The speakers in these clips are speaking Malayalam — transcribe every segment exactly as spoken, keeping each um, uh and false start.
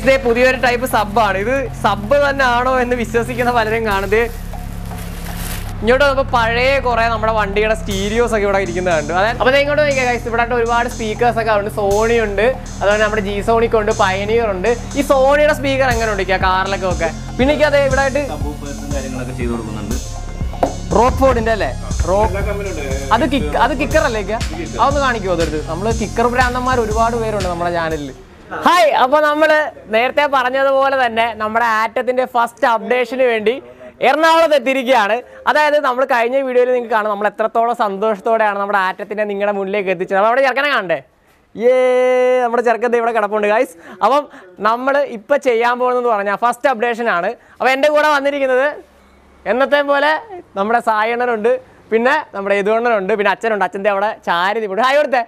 They put your type of sub bar, sub and auto and the visas in the Valerian Gandhi. You don't have a parade or a one day stereo. So you're going to reward speakers like Sony and G Sony Pioneer and this Sony speaker and going to take a car like okay. Pinica, they would have to Rockford in the lay. Other kick, other kicker like how the go there. I'm a kicker brand of my reward where on the hi, appo nammal nerthe paranjathupole thanne nammada aattathinte first updation vendi ernakulam ethirikkaanu adayathu nammal kayinja video il ningalku kaanam nammal etrathola santoshathodeyana nammada aattathinte ningala munnilekku ethichu nammal avade jarkana kaande ye nammada jarkade ivda kadappundu guys appo nammal ippa cheyan povunnathu paranja first updation aanu appo ende kuda vannirikkunnathu ennathe pole nammada sayanarundu pinne nammada edunarundu pinne achchanundu achchante avade chaari ipodu hi orthe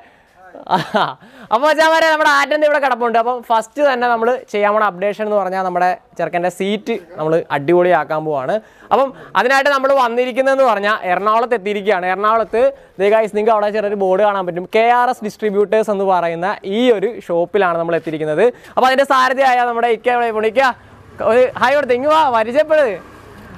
Among our art and they were cut upon first and number Cheyamon updation or another Jerkanda seat, number Aduli Akambuana. Among other number one, the Rikin and Orna, Ernal the Tirigan, Ernal, the guys think out as a border on K R S distributors and the Varana, E. Show Pilan Tirigan. About the Sardi, I am a Kavanica. Higher thing you are, what is it?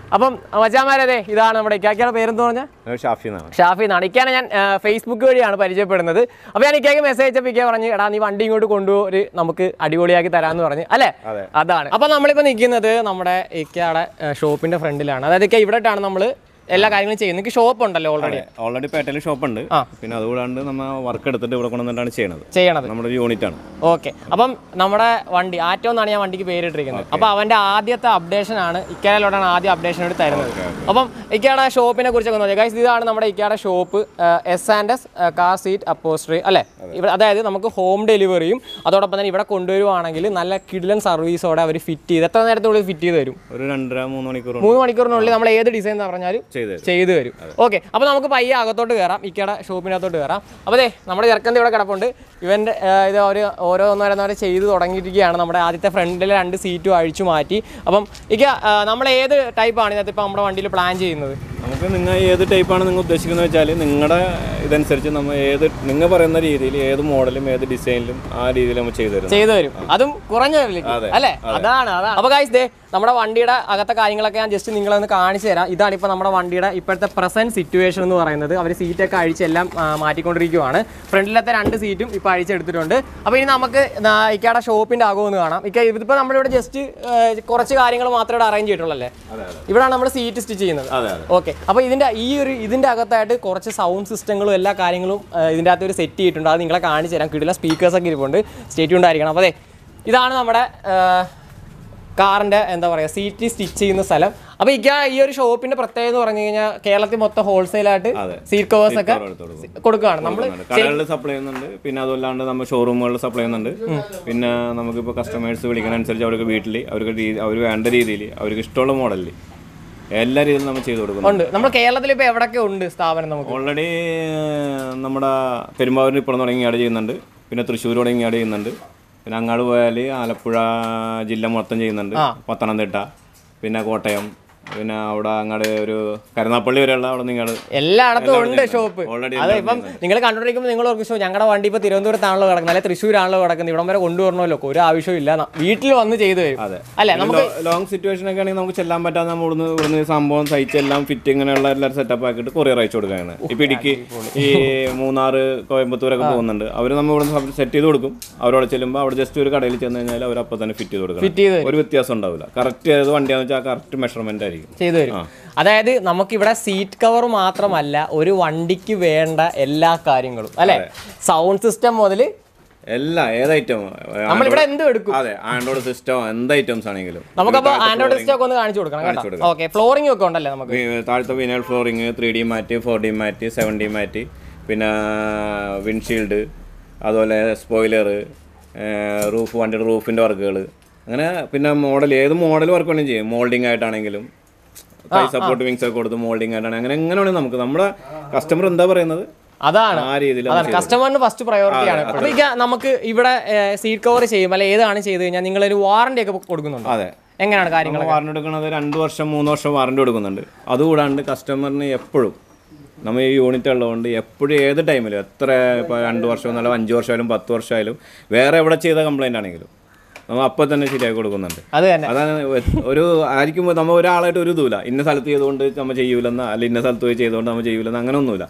Upon Amajamare, you are a Kaka parent owner? Shafina. Shafina, I can Facebook and Parija another. A very cake message we gave on you one thing to Kundu, Namuki, Adiolia, Tarano, Ale, Adan. Upon American, the Namada, Ekara, shop in a friendly land. Another cave at Anamula, Ella Kagan chain, shop on the already. Already Patel shop under Pinadu and worker at the development and chain. Say another number unit. Okay. Upon Namada, one day, Aton and one day, very trigger. Upon the Adia updation and Kerala and Adia updation. Upon Ekara shop in a good guys, these are number Ekara shop, S and S, car seat, upholstery. Alle, other than Namako home delivery, other than Ivra Kundu and Nala Kidland service or very fitty. That's another fitty there. Rundra Mononicor. Mononicor only number eight design. Okay, okay. Now we will buy a shop. We will buy a shop. We will buy a shop. We will buy a friend. We will buy a seat. We will buy a type of plan. We will buy a type of design. We will buy a model. We will buy a design. We will buy a design. That is correct. നമ്മുടെ വണ്ടിയുടെ അകത്തെ കാര്യങ്ങളൊക്കെ ഞാൻ ജസ്റ്റ് നിങ്ങളെ ഒന്ന് കാണിച്ചു തരാം. ഇതാണ് ഇപ്പോൾ നമ്മുടെ വണ്ടിയുടെ ഇപ്പോഴത്തെ പ്രസന്റ് സിറ്റുവേഷൻ എന്ന് പറയുന്നത്. അവർ സീറ്റ് ഒക്കെ അഴിച്ചെല്ലാം മാറ്റിക്കൊണ്ടിരിക്കുകയാണ്. ഫ്രണ്ടിലത്തെ രണ്ട് സീറ്റും ഇപ്പോൾ അഴിച്ചെടുത്തിട്ടുണ്ട്. അപ്പോൾ ഇനി നമുക്ക് ഇക്കയുടെ ഷോപ്പിന്റെ അകം ഒന്ന് കാണാം. ഇക്ക ഇതിപ്പോൾ നമ്മൾ ഇവിടെ ജസ്റ്റ് കുറച്ച് കാര്യങ്ങൾ മാത്രമേ അറേഞ്ച് ചെയ്തിട്ടുള്ളൂ അല്ലേ? ഇവിടാണ് നമ്മൾ സീറ്റ് സ്റ്റിച്ച് ചെയ്യുന്നത്. ഓക്കേ. അപ്പോൾ ഇതിന്റെ ഈ ഒരു ഇതിന്റെ അകത്തായിട്ട് കുറച്ച് സൗണ്ട് സിസ്റ്റങ്ങളും എല്ലാ കാര്യങ്ങളും ഇതിന്റെ അകത്ത് ഒരു സെറ്റ് ചെയ്തിട്ടുണ്ട്. അത് നിങ്ങളെ കാണിച്ചു തരാം. കിടിലൻ സ്പീക്കേഴ്സ് ഒക്കെ ഇരിപ്പുണ്ട്. സ്റ്റേ ട്യൂൺഡ് ആയിരിക്കണം. അപ്പോൾ ദേ ഇതാണ് നമ്മുടെ car and the seat is stitched in the salon. Now, you shop in the Prathana, Kerala wholesale at seat covers. We have a showroom or supply. We have customers who can sell our store model. Already, Kerala Nangalu Valley, Alapura, Jilla Motanjin, Patananda, Pinacotam, Vinauda, Karnapoli, a lot of the shop. Already, Ningle country, Ningle, Yanga, and Dipa Tirundur, Tanlo, and Letri Suranlo, and the Romero Undur no Locoda, I wish you Lana. On the Jay. Long situation again in which Lamatana Murnu, some bones, I tell them fitting and a letter set up. I could Korea I should go. Epidiki, Munar, Coimbatore, I remember set to Durgum, our Chelimba, just to regard it and I love up than fifty. With Yasondola. Correct one Jack measurement. അതായത് നമുക്ക് ഇവിടെ സീറ്റ് കവർ മാത്രമല്ല ഒരു വണ്ടിക്ക് വേണ്ട എല്ലാ കാര്യങ്ങളും അല്ലേ സൗണ്ട് സിസ്റ്റം മുതൽ എല്ലാ ഏത് ഐറ്റം നമ്മൾ ഇവിടെ എന്ത് എടുക്കും അതെ ആൻഡ്രോയിഡ് സിസ്റ്റം എന്ത് ഐറ്റംസ് ആണെങ്കിലും നമുക്ക് അപ്പോൾ ആൻഡ്രോയിഡ് സിസ്റ്റം ഒന്ന് കാണിച്ചു കൊടുക്കണം കേട്ടോ ഓക്കേ ഫ്ലോറിംഗ് ഒക്കെ ഉണ്ടല്ലേ നമുക്ക് താഴത്തെ vinyl flooring three D mat four D mat seven D mat പിന്നെ വിൻഡ്ഷീൽഡ് അതുപോലെ സ്പോയിലർ റൂഫ് വണ്ടി റൂഫിന്റെ വർക്കുകൾ അങ്ങനെ പിന്നെ മോഡൽ ഏത് മോഡൽ വർക്ക് വേണം ചെയ്യാം മോൾഡിംഗ് ആയിട്ടാണെങ്കിലും I support wings are good to molding and a customer and the Adana customer was to priority. Namaka, Ivra seat cover, say, Malay, and say, and England warned a Kurgun. Engan warned another and do some moon or so warned Uganda. Other than the customer, a puru. Namay unit alone, a pretty other time, and Dorshon, and George Shalom, Bator Shalom, wherever the complaint. അപ്പോൾ തന്നെ ശരിയാക്കി കൊടുക്കുന്നുണ്ട്. അത് തന്നെ അതാണ് ഒരു ആയിരിക്കുമ്പോൾ നമ്മൾ ഒരാളായിട്ട് ഒരു ഇതുമില്ല ഇന്ന സ്ഥലത്ത് ചെയ്തുകൊണ്ട് നമ്മൾ ചെയ്യൂലെന്ന അല്ല ഇന്ന സ്ഥലത്ത് പോയി ചെയ്തുകൊണ്ട് നമ്മൾ ചെയ്യൂലെന്ന് അങ്ങനെ ഒന്നുമില്ല.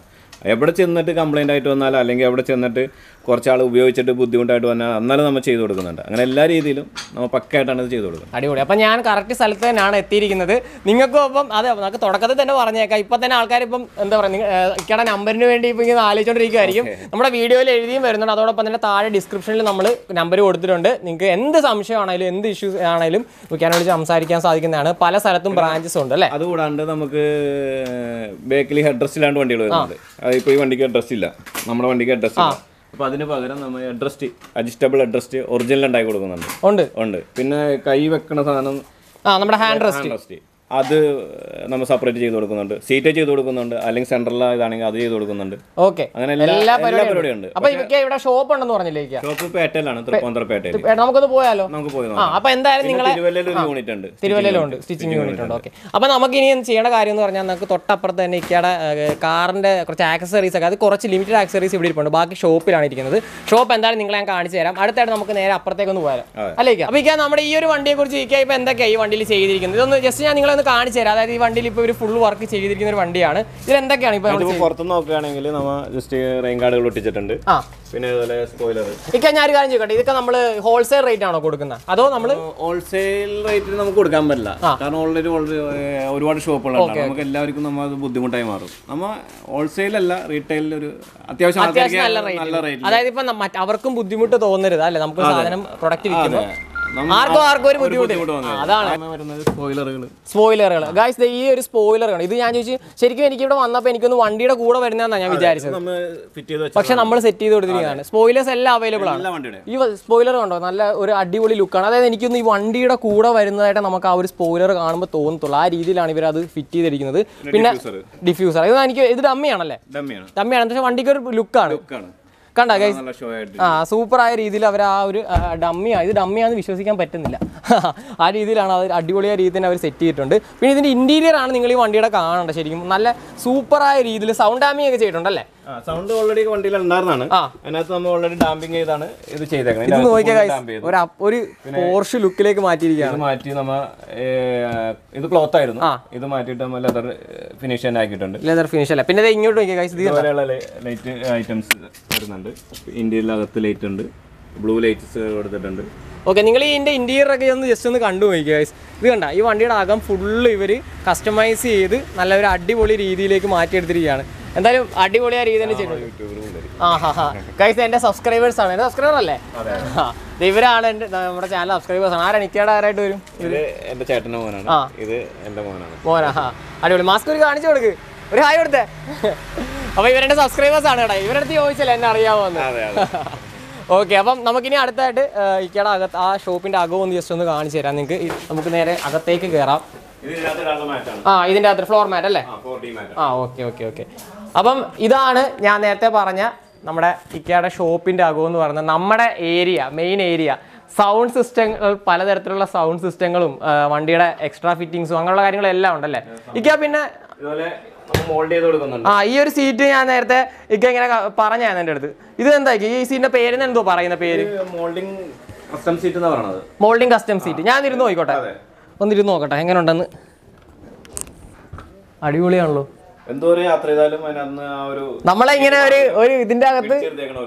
എവിടെ ചെന്നിട്ട് കംപ്ലൈൻ്റ് ആയിട്ട് വന്നാലോ അല്ലെങ്കിൽ അവിടെ ചെന്നിട്ട് കുറച്ചാൾ ഉപയോഗിച്ചിട്ട് ബുദ്ധിമുട്ടായിട്ട് വന്നാൽ എന്നാലും നമ്മൾ ചെയ്തു കൊടുക്കുന്നുണ്ട്. അങ്ങനെ എല്ലാ രീതിയിലും നമ്മൾ പക്കായിട്ടാണ് ഇത് ചെയ്തു കൊടുക്കുന്നത്. അടിപൊളി. അപ്പം ഞാൻ കറക്റ്റ് സ്ഥലത്ത് തന്നെയാണ് എത്തിയിരിക്കുന്നത്. നിങ്ങൾക്കും അപ്പം അതെ നമുക്ക് തുടക്കത്തിൽ തന്നെ പറഞ്ഞേക്കാം. ഇപ്പം തന്നെ ആൾക്കാർ ഇപ്പം എന്താ പറയുക ഇക്കടെ നമ്പറിന് വേണ്ടി ഇപ്പം ഇങ്ങനെ ആലോചിച്ചുകൊണ്ടിരിക്കുകയായിരിക്കും. നമ്മുടെ വീഡിയോയിൽ എഴുതിയും വരുന്നുണ്ട്. അതോടൊപ്പം തന്നെ താഴെ ഡിസ്ക്രിപ്ഷനിൽ നമ്മൾ നമ്പർ കൊടുത്തിട്ടുണ്ട്. നിങ്ങൾക്ക് എന്ത് സംശയമാണെങ്കിലും എന്ത് ഇഷ്യൂസ് ആണെങ്കിലും വിളിക്കാൻ വിളിച്ച് സംസാരിക്കാൻ സാധിക്കുന്നതാണ്. പല സ്ഥലത്തും ബ്രാഞ്ചസ് ഉണ്ട് അല്ലേ? അതുകൂടാണ്ട് നമുക്ക് ബേക്കലി അഡ്രസ് ഇല്ലാണ്ട് വണ്ടികൾ വരുന്നുണ്ട്. അതിപ്പോൾ ഈ വണ്ടിക്ക് അഡ്രസ് ഇല്ല, നമ്മുടെ വണ്ടിക്ക് അഡ്രസ് ഇല്ല. അപ്പോൾ അതിന് പകരം നമ്മൾ അഡ്രസ് അഡ്ജസ്റ്റബിൾ അഡ്രസ് ഒറിജിനൽ ഉണ്ടാക്കി കൊടുക്കുന്നുണ്ട്. ഉണ്ട് ഉണ്ട്. പിന്നെ കൈ വെക്കണ സാധനം നമ്മുടെ ഹാൻഡ് റെസ്റ്റ് അത് നമ്മൾ സെപ്പറേറ്റ് ചെയ്ത് കൊടുക്കുന്നുണ്ട്. സീറ്റ് ചെയ്ത് കൊടുക്കുന്നുണ്ട്, അല്ലെങ്കിൽ സെൻട്രൽ ഇതാണെങ്കിൽ അത് ചെയ്ത് കൊടുക്കുന്നുണ്ട്. ഓക്കെ, അങ്ങനെ എല്ലാ പരിപാടിയും ഉണ്ട്. അപ്പോൾ ഇവർക്ക് ഇവിടെ ഷോപ്പ് ഉണ്ടെന്ന് പറഞ്ഞില്ലേ? ഷോപ്പ് പേട്ടയിലാണ്, തൃപ്പൂണിത്തുറയിൽ. നമുക്കൊന്ന് പോയാലോ? നമുക്ക് പോയി നോക്കാം. അപ്പോൾ എന്തായാലും നിങ്ങൾ തിരുവല്ലയിലൊരു യൂണിറ്റ് ഉണ്ട്, തിരുവല്ലയിലുണ്ട് സ്റ്റിച്ചിങ് യൂണിറ്റ് ഉണ്ട്. ഓക്കെ, അപ്പോൾ നമുക്ക് ഇനി ചെയ്യേണ്ട കാര്യം എന്ന് പറഞ്ഞാൽ നമുക്ക് തൊട്ടപ്പുറത്ത് തന്നെ ഇക്കയുടെ കാറിൻ്റെ കുറച്ച് ആക്സസറീസ് ഒക്കെ, അത് കുറച്ച് ലിമിറ്റഡ് ആക്സസറീസ് ഇവിടെ ഇരിപ്പുണ്ട്. ബാക്കി ഷോപ്പിലാണ് ഇരിക്കുന്നത്. ഷോപ്പ് എന്തായാലും നിങ്ങളെ ഞാൻ കാണിച്ചു തരാം. അടുത്തായിട്ട് നമുക്ക് നേരെ അപ്പുറത്തേക്കൊന്ന് പോയാലും അല്ലേ? അപ്പോൾ ഇക്ക നമ്മുടെ ഈ ഒരു വണ്ടിയെ കുറിച്ച് ഇക്ക ഇപ്പോൾ എന്തൊക്കെയാണ് ഈ വണ്ടിയിൽ ചെയ്തിരിക്കുന്നത് ഇതൊന്ന് ജസ്റ്റ് ഞാൻ നിങ്ങളെ കാണിച്ചു തരാം. അതായത് ഈ വണ്ടിയിൽ ഇപ്പോൾ ഒരു ഫുൾ വർക്ക് ചെയ്തിരിക്കുന്ന ഒരു വണ്ടിയാണ്. ഇതിലെന്തൊക്കെയാണ് ഇപ്പോൾ പുറത്തുനിന്ന് നോക്കുകയാണെങ്കിൽ നമ്മൾ ജസ്റ്റ് റെയിൻ ഗാർഡുകൾ ഒട്ടിച്ചിട്ടുണ്ട്. ആ, പിന്നെ അതുപോലെ സ്പോയിലർ. ഇതൊക്കെ ഞാനൊരു കാര്യം ചോദിക്കട്ടെ, ഇതൊക്കെ നമ്മൾ ഹോൾസെയിൽ റേറ്റ് ആണോ കൊടുക്കുന്നത് അതോ നമ്മൾ ഹോൾസെയിൽ റേറ്റിൽ നമുക്ക് കൊടുക്കാൻ പറ്റില്ല. കാരണം ഓൾറെഡി ഒരുപാട് ഷോപ്പുകളുണ്ട്. നമുക്ക് എല്ലാവർക്കും നമ്മൾ അത് ബുദ്ധിമുട്ടായി മാറും. നമ്മൾ ഹോൾസെയിൽ അല്ല, റീറ്റെയിൽ ഒരു അത്യാവശ്യം നല്ല റേറ്റ്. അതായത് ഇപ്പം അവർക്കും ബുദ്ധിമുട്ട് തോന്നരുത് അല്ലേ? നമുക്ക് സാധനം പ്രൊഡക്റ്റ് വിൽക്കുന്നത് ആർക്കും ആർക്കും ഒരു ബുദ്ധിമുട്ട് അതാണ്. സ്പോയിലറുകൾ സ്പോയിലറുകൾ ഗൈസ്, ഈ ഒരു സ്പോയിലറാണ് ഇത്. ഞാൻ ചോദിച്ചു ശരിക്കും എനിക്കിവിടെ വന്നപ്പോൾ എനിക്കൊന്ന് വണ്ടിയുടെ കൂടെ വരുന്നതെന്നാണ് ഞാൻ വിചാരിച്ചത്, പക്ഷെ നമ്മൾ സെറ്റ് ചെയ്ത് കൊടുത്തിരിക്കുന്നതാണ്. സ്പോയിലേഴ്സ് എല്ലാം അവൈലബിൾ ആണ്. ഈ സ്പോയിലർ കണ്ടോ, നല്ല ഒരു അടിപൊളി ലുക്കാണ്. അതായത് എനിക്കൊന്ന് ഈ വണ്ടിയുടെ കൂടെ വരുന്നതായിട്ട് നമുക്ക് ആ ഒരു സ്പോയിലർ കാണുമ്പോൾ തോന്നത്തുള്ളൂ. ആ രീതിയിലാണ് ഇവർ അത് ഫിറ്റ് ചെയ്തിരിക്കുന്നത്. പിന്നെ ഡിഫ്യൂസർ, ഇത് എനിക്ക് ഇത് ഡമ്മിയാണല്ലേ? ഡമ്മിയാണ്, പക്ഷെ വണ്ടിക്ക് ഒരു ലുക്കാണ്. കണ്ട ഗൈസ്, ആ സൂപ്പറായ രീതിയിൽ അവർ ആ ഒരു ഡമ്മിയാണ്. ഇത് ഡമ്മിയാണെന്ന് വിശ്വസിക്കാൻ പറ്റുന്നില്ല. ആ രീതിയിലാണ് അവർ അടിപൊളിയായ രീതിയിൽ തന്നെ അവർ സെറ്റ് ചെയ്തിട്ടുണ്ട്. പിന്നെ ഇതിൻ്റെ ഇൻറ്റീരിയർ ആണ് നിങ്ങൾ ഈ വണ്ടിയുടെ കാണേണ്ടത്. ശരിക്കും നല്ല സൂപ്പറായ രീതിയിൽ സൗണ്ട് ഡാമിങ് ഒക്കെ ചെയ്തിട്ടുണ്ടല്ലേ? സൗണ്ട് ഓൾറെഡി വണ്ടിയിൽ ഉണ്ടായിരുന്നതാണ്. അതിനകത്ത് നമ്മൾ ഓൾറെഡി ഡാമ്പിങ് ചെയ്താണ് ഇത് ചെയ്തേക്കുന്നത്. ഇത് നോക്കിയാൽ ഗൈസ് ഒരു ഒരു പോർഷ് ലുക്കിലേക്ക് മാറ്റിയിരിക്കുകയാണ്. മാറ്റി നമ്മൾ ഇത് ക്ലോത്ത് ആയിരുന്നു, ഇത് മാറ്റിയിട്ട് നമ്മൾ ലെതർ ഫിനിഷ് തന്നെ ആക്കിയിട്ടുണ്ട്. ലെതർ ഫിനിഷ് അല്ല, പിന്നെ ഇങ്ങോട്ട് നോക്കിയാൽ ഗൈസ് ഇതുപോലെയുള്ള ലൈറ്റ് ഐറ്റംസ് വരുന്നുണ്ട്. ഇന്ത്യയിൽ അകത്ത് ലൈറ്റ് ഉണ്ട്, ബ്ലൂ ലൈറ്റ്സ് കൊടുത്തിട്ടുണ്ട്. ഓക്കെ, നിങ്ങൾ ഇതിൻ്റെ ഇൻറ്റീരിയറൊക്കെ ഒന്ന് ജസ്റ്റ് ഒന്ന് കണ്ടു നോക്കി ഗൈസ്. ഇത് കണ്ട ഈ വണ്ടിയുടെ അകം ഫുള്ള് ഇവർ കസ്റ്റമൈസ് ചെയ്ത് നല്ല ഒരു അടിപൊളി രീതിയിലേക്ക് മാറ്റിയെടുത്തിരിക്കുകയാണ്. എന്തായാലും അടിപൊളിയായ രീതിയിൽ ചെയ്തു. ആ ഹാ ഹാ ഗൈസ്, എൻ്റെ സബ്സ്ക്രൈബേഴ്സ് ആണ്. എൻ്റെ സബ്സ്ക്രൈബർ അല്ലേ? ഇവരാണ് എൻ്റെ നമ്മുടെ ചാനൽ സബ്സ്ക്രൈബേഴ്സ് ആണ്. ആരാണ് ഇക്കയുടെ ആരായിട്ട് വരും? ഇത് എൻ്റെ ചേട്ടൻ്റെ മോനാണ്. ആ, ഇത് എൻ്റെ മോനാണ്. മോനാ? ഹാ, അടിപൊളി. മാസ്ക് ഒരു കാണിച്ചു കൊടുക്ക്, ഒരു ഹായ് കൊടുത്തേ. അപ്പോൾ ഇവരുടെ സബ്സ്ക്രൈബേഴ്സ് ആണ് കേട്ടോ. ഇവരടുത്ത് ചോദിച്ചല്ലേ എന്നെ അറിയാമോ എന്ന്. ഓക്കെ, അപ്പം നമുക്കിനി അടുത്തായിട്ട് ഇക്കയുടെ അകത്ത് ആ ഷോപ്പിൻ്റെ അകം ഒന്ന് ജസ്റ്റ് ഒന്ന് കാണിച്ചു തരാം നിങ്ങൾക്ക്. നമുക്ക് നേരെ അകത്തേക്ക് കയറാം. ആ, ഇതിൻ്റെ അകത്ത് ഫ്ലോർ മാറ്റ് അല്ലേ? ആ, ഓക്കെ ഓക്കെ ഓക്കെ. അപ്പം ഇതാണ് ഞാൻ നേരത്തെ പറഞ്ഞ നമ്മുടെ ഇക്കയുടെ ഷോപ്പിൻ്റെ അകം എന്ന് പറയുന്നത്. നമ്മുടെ ഏരിയ മെയിൻ ഏരിയ സൗണ്ട് സിസ്റ്റങ്ങൾ, പലതരത്തിലുള്ള സൗണ്ട് സിസ്റ്റങ്ങളും വണ്ടിയുടെ എക്സ്ട്രാ ഫിറ്റിങ്സും അങ്ങനെയുള്ള കാര്യങ്ങളെല്ലാം ഉണ്ടല്ലേ ഇക്ക? പിന്നെ ആ ഈ ഒരു സീറ്റ് ഞാൻ നേരത്തെ ഇക്ക ഇങ്ങനെ പറഞ്ഞായിരുന്നു എൻ്റെ അടുത്ത്. ഇത് എന്താക്കി ഈ സീറ്റിൻ്റെ പേരിന് എന്തോ പറയുന്ന പേര്? Moulding custom seat. ഞാൻ ഇരുന്ന് നോക്കട്ടെ, ഒന്നിരുന്ന് നോക്കട്ടെ എങ്ങനെ ഉണ്ടെന്ന്. അടിപൊളിയാണല്ലോ. നമ്മളെ ഇങ്ങനെ ഒരു ഒരു ഇതിന്റെ അകത്ത്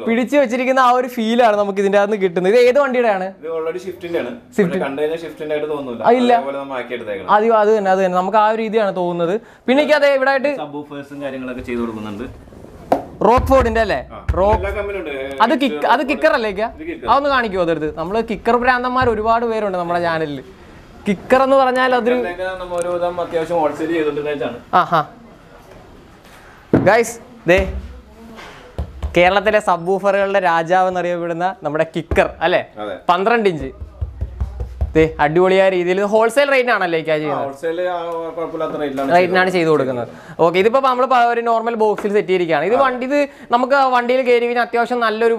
പിടിച്ചു വെച്ചിരിക്കുന്ന ആ ഒരു ഫീലാണ് നമുക്ക് ഇതിന്റെ അകത്ത് കിട്ടുന്നത്. ഇത് ഏത് വണ്ടിയുടെ ആണ്? ഇല്ല, അത് അത് തന്നെ അത് തന്നെ നമുക്ക് ആ ഒരു രീതിയാണ് തോന്നുന്നത്. പിന്നെ എനിക്ക് അതെ ഇവിടെ ആയിട്ട് റോക്ക് ഫോർഡിന്റെ അല്ലേ? അത് കിക്ക് അത് കിക്കർ അല്ലേ? അതൊന്ന് കാണിക്കുമോ? അതെടുത്ത് നമ്മള് കിക്കർ ഭ്രാന്തന്മാർ ഒരുപാട് പേരുണ്ട് നമ്മുടെ ചാനലിൽ. കിക്കർ എന്ന് പറഞ്ഞാൽ അതൊരു ആ ഹാ ഗൈസ്, ദേ കേരളത്തിലെ സബ് ഊഫറുകളുടെ രാജാവ് എന്നറിയപ്പെടുന്ന നമ്മുടെ കിക്കർ അല്ലേ? പന്ത്രണ്ട് ഇഞ്ച് ദേ അടിപൊളിയായ രീതിയിൽ ഹോൾസെയിൽ റേറ്റ് ആണല്ലേ റേറ്റിനാണ് ചെയ്ത് കൊടുക്കുന്നത്. ഓക്കെ, ഇതിപ്പോൾ നമ്മൾ ഒരു നോർമൽ ബോക്സിൽ സെറ്റ് ചെയ്തിരിക്കുകയാണ്. ഇത് വണ്ടി ഇത് നമുക്ക് വണ്ടിയിൽ കയറി കഴിഞ്ഞാൽ അത്യാവശ്യം നല്ലൊരു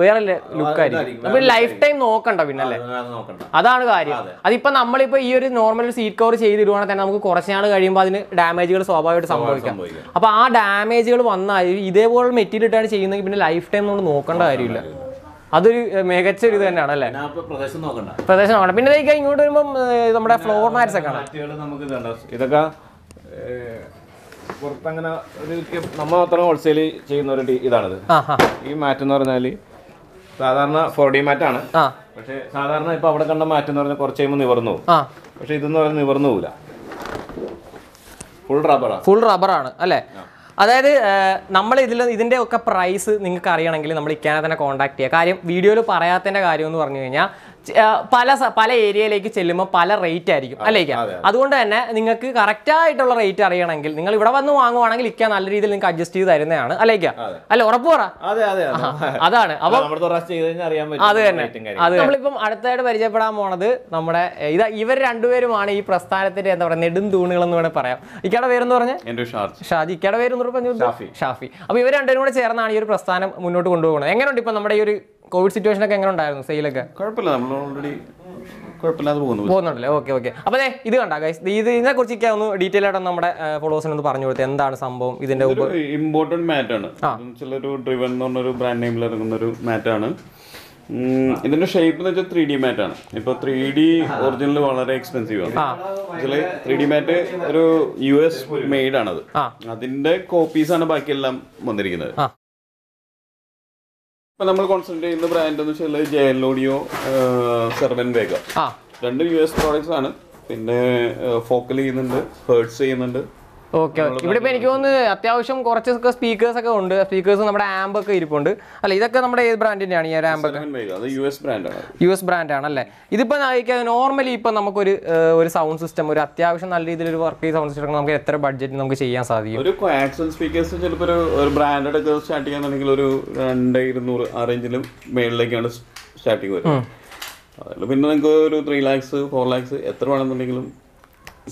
വേറെ ലുക്കായിരിക്കും നമ്മൾ ലൈഫ് ടൈം നോക്കണ്ട പിന്നെ അല്ലേ അതാണ് കാര്യം അതിപ്പോൾ നമ്മളിപ്പോൾ ഈ ഒരു നോർമൽ സീറ്റ് കവർ ചെയ്തിടുവാണെങ്കിൽ തന്നെ നമുക്ക് കുറച്ച് നാൾ കഴിയുമ്പോൾ അതിന് ഡാമേജുകൾ സ്വാഭാവികമായിട്ട് സംഭവിക്കാം അപ്പോൾ ആ ഡാമേജുകൾ വന്നാൽ ഇതേപോലെ മെറ്റീരിയൽ ഇട്ടാണ് ചെയ്യുന്നതെങ്കിൽ പിന്നെ ലൈഫ് ടൈം നമ്മൾ നോക്കേണ്ട കാര്യമില്ല അതൊരു മികച്ച ഒരു ഇത് തന്നെയാണ് അല്ലേ പ്രദേശം നോക്കണ്ട പ്രദേശം നോക്കണം പിന്നെ ഇങ്ങോട്ട് വരുമ്പോൾ നമ്മുടെ ഫ്ലോർ മാറ്റ്സ് ഒക്കെ ഇതൊക്കെ പുറത്തങ്ങനെ നമ്മൾ മാത്രം ഹോൾസെയിൽ ചെയ്യുന്ന ഒരു ഇതാണത് ഈ മാറ്റ് എന്ന് പറഞ്ഞാല് സാധാരണ ഫോർ ഡി മാറ്റാണ് പക്ഷെ സാധാരണ ഇപ്പൊ അവിടെ കണ്ട മാറ്റ് എന്ന് പറഞ്ഞാൽ കുറച്ച് കഴിയുമ്പോൾ നിവർന്നു പോകും പക്ഷെ ഇതെന്ന് പറഞ്ഞാൽ നിവർന്നു പോകില്ല ഫുൾ റബ്ബറാണ് ഫുൾ റബ്ബറാണ് അല്ലേ അതായത് നമ്മൾ ഇതിൽ ഇതിൻ്റെ ഒക്കെ പ്രൈസ് നിങ്ങൾക്ക് അറിയണമെങ്കിൽ നമ്മൾ ഇക്കാനെ തന്നെ കോൺടാക്ട് ചെയ്യുക കാര്യം വീഡിയോയിൽ പറയാത്തതിൻ്റെ കാര്യം എന്ന് പറഞ്ഞു കഴിഞ്ഞാൽ പല പല ഏരിയയിലേക്ക് ചെല്ലുമ്പോൾ പല റേറ്റ് ആയിരിക്കും അല്ലേക്ക അതുകൊണ്ട് തന്നെ നിങ്ങൾക്ക് കറക്റ്റായിട്ടുള്ള റേറ്റ് അറിയണമെങ്കിൽ നിങ്ങൾ ഇവിടെ വന്ന് വാങ്ങുവാണെങ്കിൽ ഇക്ക നല്ല രീതിയിൽ നിങ്ങൾക്ക് അഡ്ജസ്റ്റ് ചെയ്ത് തരുന്നതാണ് അല്ലേക്ക അല്ലെ ഉറപ്പ് പറ അതാണ് അപ്പം അത് തന്നെ അത് നമ്മളിപ്പം അടുത്തായിട്ട് പരിചയപ്പെടാൻ പോണത് നമ്മുടെ ഇത് ഇവർ രണ്ടുപേരുമാണ് ഈ പ്രസ്ഥാനത്തിന്റെ എന്താ പറയുക നെടും തൂണുകൾ എന്ന് വേണമെങ്കിൽ പറയാം ഇക്കയുടെ പേരെന്ന് പറഞ്ഞാൽ ഷാജി ഇക്കയുടെ പേര് ഷാഫി അപ്പൊ ഇവർ രണ്ടുപേരും കൂടെ ചേർന്നാണ് ഈ ഒരു പ്രസ്ഥാനം മുന്നോട്ട് കൊണ്ടുപോകുന്നത് എങ്ങനെയുണ്ട് ഇപ്പൊ നമ്മുടെ ഈ ഒരു കോവിഡ് സിറ്റുവേഷൻ ഒക്കെ എങ്ങനെ ഉണ്ടായിരുന്നു സെയിലൊക്കെ പോകുന്നുണ്ടല്ലേ ഓക്കെ ഓക്കെ അപ്പൊ ഇത് കണ്ടാ ഇത് ഇതിനെ കുറിച്ച് ഒന്ന് ഡീറ്റെയിൽ ആയിട്ട് നമ്മുടെ ഫോളോവേഴ്സിന് ഒന്ന് പറഞ്ഞു കൊടുത്തത് എന്താണ് സംഭവം ഇതിന്റെ ഇമ്പോർട്ടന്റ് മാറ്റാണ് ഡ്രിവൺ എന്ന് പറഞ്ഞൊരു ബ്രാൻഡ് നെയിമിൽ ഇറങ്ങുന്ന ഒരു മാറ്റാണ് ഇതിന്റെ ഷേപ്പ് എന്ന് വെച്ചാൽ ത്രീ ഡി മാറ്റ് ആണ് ഇപ്പൊ ത്രീ ഡി ഒറിജിനൽ വളരെ എക്സ്പെൻസീവ് ആണ് ഇതില് ത്രീ ഡി മാറ്റ് ഒരു യു എസ് മെയ്ഡ് ആണത് അതിന്റെ കോപ്പീസ് ആണ് ബാക്കിയെല്ലാം വന്നിരിക്കുന്നത് ഇപ്പൊ നമ്മൾ കോൺസെൻട്രേറ്റ് ചെയ്യുന്ന ബ്രാൻഡ് എന്ന് വെച്ചാൽ ജെ എൽ ഓഡിയോ സെർവൻ വേഗം രണ്ട് യു എസ് പ്രോഡക്ട്സ് ആണ് പിന്നെ ഫോക്കൽ ചെയ്യുന്നുണ്ട് ഹേർട്സ് ചെയ്യുന്നുണ്ട് ഓക്കെ ഓക്കെ ഇവിടെ ഇപ്പൊ എനിക്ക് തോന്നുന്നു അത്യാവശ്യം കുറച്ചൊക്കെ സ്പീക്കേഴ്സ് ഒക്കെ ഉണ്ട് സ്പീക്കേഴ്സ് നമ്മുടെ ആംബ് ഒക്കെ ഇരിപ്പുണ്ട് അല്ല ഇതൊക്കെ നമ്മുടെ ഏത് ബ്രാൻഡിന്റെയാണ് ഈ ഒരു ആംബ് ഒക്കെ യു എസ് ബ്രാൻഡാണ് യു എസ് ബ്രാൻഡാണ് അല്ലേ ഇതിപ്പോ നോർമലി ഇപ്പൊ നമുക്കൊരു ഒരു സൗണ്ട് സിസ്റ്റം ഒരു അത്യാവശ്യം നല്ല രീതിയിൽ ഒരു വർക്ക് സൗണ്ട് സിസ്റ്റം നമുക്ക് എത്ര ബഡ്ജറ്റ് നമുക്ക് ചെയ്യാൻ സാധിക്കും ഒരു കോആക്സൽ സ്പീക്കേഴ്സ് ചിലപ്പോൾ ഒരു ബ്രാൻഡഡ് ഒക്കെ സ്റ്റാർട്ട് ചെയ്യാന്നുണ്ടെങ്കിൽ ഒരു രണ്ട് ഇരുന്നൂറ് ആ റേഞ്ചിലും മേളിലേക്കാണ് സ്റ്റാർട്ടിങ് വരുന്നത് അതിൽ പിന്നെ നിങ്ങൾക്ക് ഒരു ത്രീ ലാക്സ് ഫോർ ലാക്സ് എത്ര വേണമെന്നുണ്ടെങ്കിലും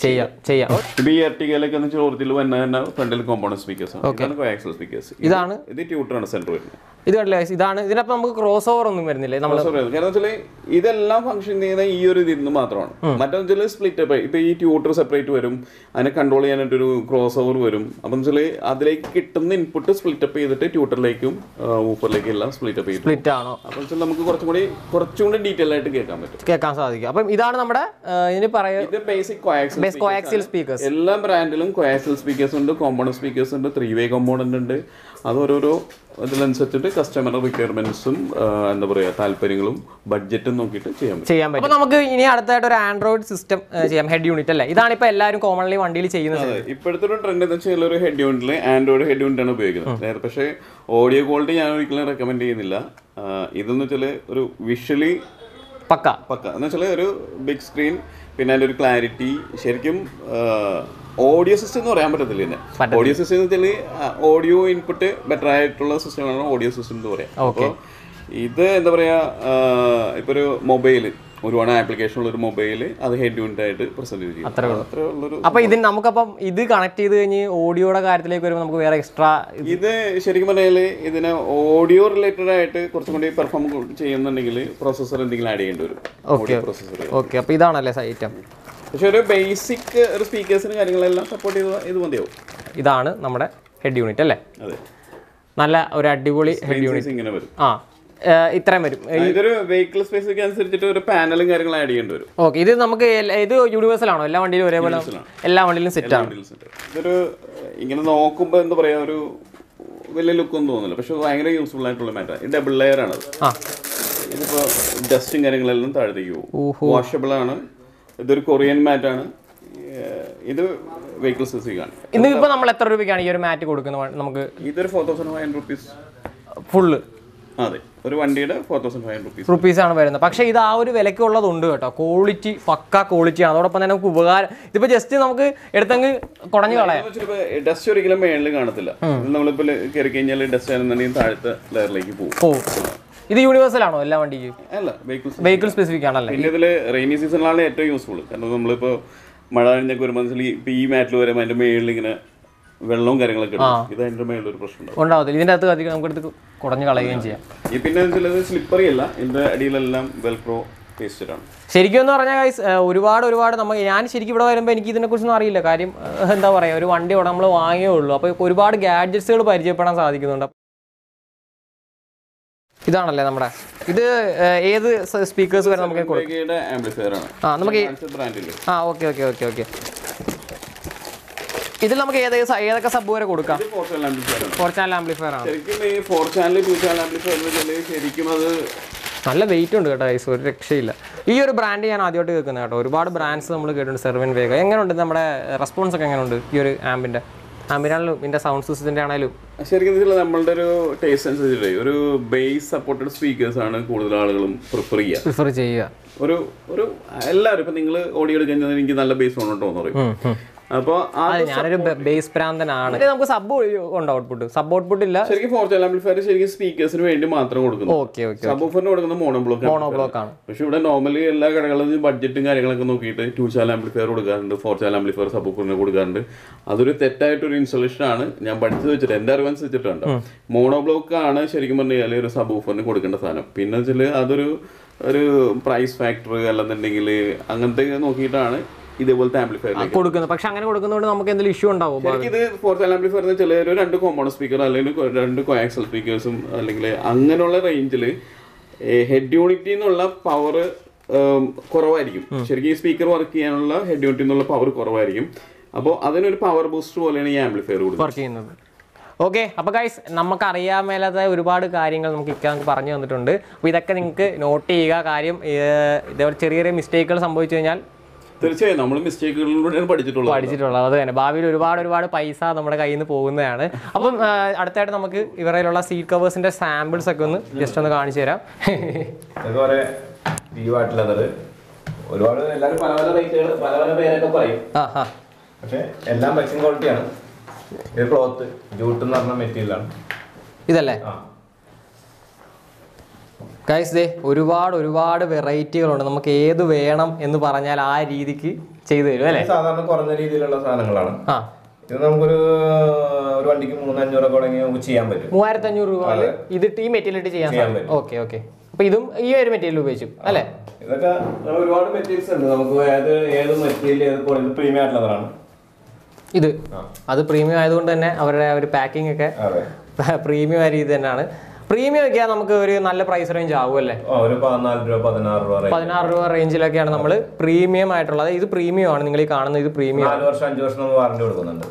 ചെയ്യാം ചെയ്യാം ഇപ്പൊ ഈ എർട്ടികയിലൊക്കെ ഒറിജിനൽ വന്ന ഫ്രണ്ടിൽ കോമ്പൗണ്ട് സ്പീക്കേഴ്സ് ആണ് കോആക്സൽ സ്പീക്കേഴ്സ് ഇതാണ് ഇത് ട്യൂട്ടർ ആണ് സെന്റർ വരുന്നത് ഇത് കണ്ടില്ലേ ഇതാണ് ഇതിനപ്പം നമുക്ക് ക്രോസ് ഓവർ ഒന്നും വരുന്നില്ലേ നമ്മൾ കാരണം വെച്ചാൽ ഇതെല്ലാം ഫംഗ്ഷൻ ചെയ്യുന്ന ഈ ഒരു ഇതിൽ നിന്ന് മാത്രമാണ് മറ്റൊന്ന് വെച്ചാൽ സ്പ്ലിറ്റ് അപ്പ് ഇപ്പൊ ഈ ട്യൂട്ടർ സെപ്പറേറ്റ് വരും അതിനെ കൺട്രോൾ ചെയ്യാനായിട്ട് ഒരു ക്രോസ് ഓവർ വരും അപ്പം വെച്ചാൽ അതിലേക്ക് കിട്ടുന്ന ഇൻപുട്ട് സ്പ്ലിറ്റ് അപ്പ് ചെയ്തിട്ട് ട്യൂട്ടറിലേക്കും ഊഫറിലേക്കും എല്ലാം സ്പ്ലിറ്റ് അപ്പ് ചെയ്യും സ്പ്ലിറ്റ് ആണോ അപ്പം വെച്ചാൽ നമുക്ക് കുറച്ചും കൂടി കുറച്ചും കൂടി ഡീറ്റെയിൽ ആയിട്ട് കേൾക്കാൻ പറ്റും കേൾക്കാൻ സാധിക്കും അപ്പം ഇതാണ് നമ്മുടെ ഇതിന് പറയുന്നത് ഇത് ബേസിക് കോആക്സൽ കോആക്സൽ സ്പീക്കേഴ്സ് എല്ലാ ബ്രാൻഡിലും കോആക്സൽ സ്പീക്കേഴ്സ് ഉണ്ട് കോമ്പൗണ്ട് സ്പീക്കേഴ്സ് ഉണ്ട് ത്രീ വേ കോമ്പൗണ്ട് ഉണ്ട് അത് ഓരോരോ ഇതിനനുസരിച്ചിട്ട് കസ്റ്റമർ റിക്വയർമെന്റ്സും എന്താ പറയുക താല്പര്യങ്ങളും ബഡ്ജറ്റും നോക്കിയിട്ട് ചെയ്യാൻ പറ്റും ചെയ്യാൻ പറ്റും നമുക്ക് ഇനി അടുത്തായിട്ട് ഒരു ആൻഡ്രോയിഡ് സിസ്റ്റം ചെയ്യാം ഹെഡ് യൂണിറ്റ് അല്ലേ ഇതാണ് ഇപ്പോൾ എല്ലാവരും കോമൺലി വണ്ടിയിൽ ചെയ്യുന്നത് ഇപ്പോഴത്തെ ഒരു ട്രെൻഡ് എന്ന് വെച്ചാൽ ഒരു ഹെഡ് യൂണിറ്റിൽ ആൻഡ്രോയിഡ് ഹെഡ് യൂണിറ്റാണ് ഉപയോഗിക്കുന്നത് പക്ഷേ ഓഡിയോ ക്വാളിറ്റി ഞാൻ ഒരിക്കലും റെക്കമെൻഡ് ചെയ്യുന്നില്ല ഇതെന്ന് വെച്ചാൽ ഒരു വിഷ്വലി പക്ക പക്ക എന്ന് വെച്ചാൽ ഒരു ബിഗ് സ്ക്രീൻ പിന്നെ അതിൻ്റെ ഒരു ക്ലാരിറ്റി ശരിക്കും ഓഡിയോ സിസ്റ്റം എന്ന് പറയാൻ പറ്റത്തില്ല തന്നെ ഓഡിയോ സിസ്റ്റം എന്ന് വെച്ചാൽ ഓഡിയോ ഇൻപുട്ട് ബെറ്റർ ആയിട്ടുള്ള സിസ്റ്റമാണ് ഓഡിയോ സിസ്റ്റം എന്ന് പറയാം അപ്പോൾ ഇത് എന്താ പറയുക ഇപ്പോൾ ഒരു മൊബൈൽ ഒരുപാട് ആപ്ലിക്കേഷൻ ഉള്ള ഒരു മൊബൈൽ അത് ഹെഡ് യൂണിറ്റ് ആയിട്ട് പ്രസന്റ് ചെയ്യും അത്രേ ഉള്ളൂ അപ്പോൾ ഇതിന് നമുക്കപ്പം ഇത് കണക്ട് ചെയ്ത് കഴിഞ്ഞ് ഓഡിയോയുടെ കാര്യത്തിലേക്ക് വരുമ്പോൾ നമുക്ക് വേറെ എക്സ്ട്രാ ഇത് ശരിക്കും പറഞ്ഞാൽ ഇതിന് ഓഡിയോ റിലേറ്റഡ് ആയിട്ട് കുറച്ചും കൂടി പെർഫോം ചെയ്യുന്നുണ്ടെങ്കിൽ പ്രോസസർ എന്തെങ്കിലും ആഡ് ചെയ്യേണ്ടി വരും ഓഡിയോ പ്രോസസർ ഓക്കെ അപ്പോൾ ഇതാണല്ലേ ഐറ്റം പക്ഷേ ഒരു ബേസിക് ഒരു സ്പീക്കേഴ്സിന് കാര്യങ്ങളെല്ലാം സപ്പോർട്ട് ചെയ്ത ഇത് മതിയാവും ഇതാണ് നമ്മുടെ ഹെഡ് യൂണിറ്റ് അല്ലേ അതെ നല്ല ഒരു അടിപൊളി ഹെഡ് യൂണിറ്റ് ഇങ്ങനെ വരും ആ ഇത്രയും വരും ഇതൊരു വെഹിക്കിൾ സ്പേസ് അനുസരിച്ചിട്ട് ഒരു പാനലും കാര്യങ്ങളും ആഡ് ചെയ്യേണ്ടി വരും ഓക്കെ ഇത് നമുക്ക് ഇത് യൂണിവേഴ്സൽ ആണോ എല്ലാ വണ്ടിയിലും ഒരേപോലെ എല്ലാ വണ്ടിയിലും സെറ്റ് ആണ് ഇതൊരു ഇങ്ങനെ നോക്കുമ്പോൾ എന്താ പറയാ ഒരു വലിയ ലുക്കൊന്നും തോന്നില്ല പക്ഷെ ഭയങ്കര യൂസ്ഫുൾ ആയിട്ടുള്ള മാറ്റാണ് ഇത് ഡബിൾ ലെയർ ആണ് ആ ഇതിപ്പോൾ ഡസ്റ്റും കാര്യങ്ങളെല്ലാം താഴത്തേക്ക് പോകും വാഷബിൾ ആണ് ഇതൊരു കൊറിയൻ മാറ്റാണ് ഇത് വെഹിക്കിൾ സ്പെസിഫിക്കാണ് ഇന്നിപ്പോൾ നമ്മൾ എത്ര രൂപയ്ക്കാണ് ഈ ഒരു മാറ്റ് കൊടുക്കുന്നത് നമുക്ക് ഇതൊരു four thousand five hundred rupees full അതെ ഒരു വണ്ടിയുടെ ഫോർ തൗസൻഡ് ഫൈവ് ഹൺഡ്രഡ് റുപ്പീസാണ് വരുന്നത് പക്ഷേ ഇത് ആ ഒരു വിലക്കുള്ളതുണ്ട് കേട്ടോ ക്വാളിറ്റി പക്കാ ക്വാളിറ്റിയാണ് അതോടൊപ്പം തന്നെ നമുക്ക് ഉപകാരം ഇതിപ്പോൾ ജസ്റ്റ് നമുക്ക് എടുത്തെങ്കിൽ കുടഞ്ഞു കളയാം ഡസ്റ്റ് ഒരിക്കലും മേളിൽ കാണത്തില്ല നമ്മളിപ്പോൾ കയറി കഴിഞ്ഞാൽ ഡസ്റ്റ് ആണെന്നുണ്ടെങ്കിൽ താഴത്തെ ലെയറിലേക്ക് പോകും This is universal. Vehicle specific. Rainy season is useful. Well, longer than that. This is a question. One doubt. This is not that we can do this. This slippery. Velcro paste. Seriously, guys, one word, one word. We are not seriously talking about anything. We one day or we are going gadgets. We this is speakers. Ah, okay, okay, okay, okay. This is a four-channel amplifier. four-channel amplifier. four-channel amplifier. Weight. This is a brand. This is a response to this amp. Ambient sound system. This is taste sensitive. Bass supported speakers are preferred. Audio Appo, I have a bass brand and I have a sub output. Sub output is for the amplifier speakers. Okay, okay. Subwoofer is monoblock. Monoblock. We should normally budgeting two channel amplifier, four channel amplifier, subwoofer. That's a theta to installation. Monoblock subwoofer. Price factor. This is the amplifier. But we have an issue. This fourth amplifier is two component speakers, two coaxial speakers. That range, head unit power is low. Speaker work head unit power is low. That is a power boost to the amplifier. Okay, so guys, we have to do a lot of things. We have to note that we have to do mistakes. We have to do a lot of things. We have to do a seat covers and samples. Just on the we have to do a lot of guys, there are a lot of varieties. We have to do this. We have this is a team material. Okay, okay. This is a material. This is a material. This is a premium. Premium we have a price range. fourteen to sixteen range. We have premium. This is premium. This is premium.